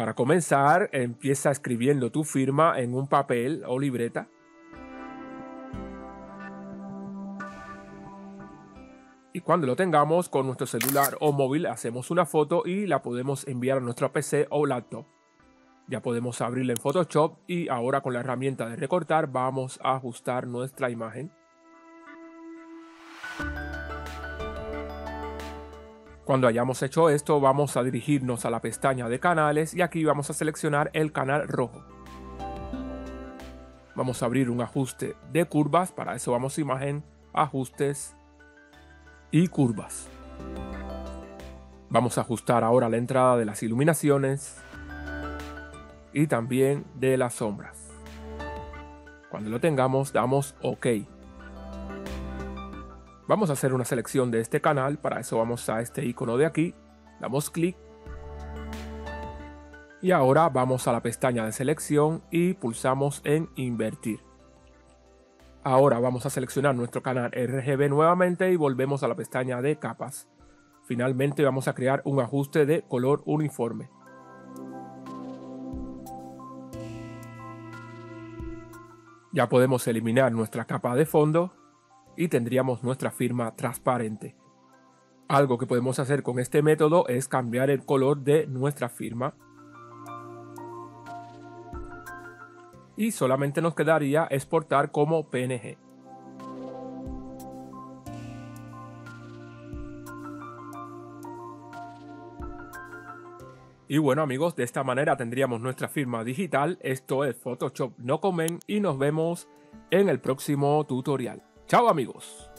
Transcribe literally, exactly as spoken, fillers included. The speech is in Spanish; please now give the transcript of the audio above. Para comenzar, empieza escribiendo tu firma en un papel o libreta. Y cuando lo tengamos con nuestro celular o móvil, hacemos una foto y la podemos enviar a nuestra P C o laptop. Ya podemos abrirla en Photoshop y ahora con la herramienta de recortar vamos a ajustar nuestra imagen. Cuando hayamos hecho esto, vamos a dirigirnos a la pestaña de canales y aquí vamos a seleccionar el canal rojo. Vamos a abrir un ajuste de curvas, para eso vamos a imagen, ajustes y curvas. Vamos a ajustar ahora la entrada de las iluminaciones y también de las sombras. Cuando lo tengamos, damos OK. Vamos a hacer una selección de este canal, para eso vamos a este icono de aquí, damos clic y ahora vamos a la pestaña de selección y pulsamos en invertir. Ahora vamos a seleccionar nuestro canal R G B nuevamente y volvemos a la pestaña de capas. Finalmente vamos a crear un ajuste de color uniforme. Ya podemos eliminar nuestra capa de fondo y tendríamos nuestra firma transparente. Algo que podemos hacer con este método es cambiar el color de nuestra firma. Y solamente nos quedaría exportar como P N G. Y bueno amigos, de esta manera tendríamos nuestra firma digital. Esto es Photoshop No Comment y nos vemos en el próximo tutorial. ¡Chao amigos!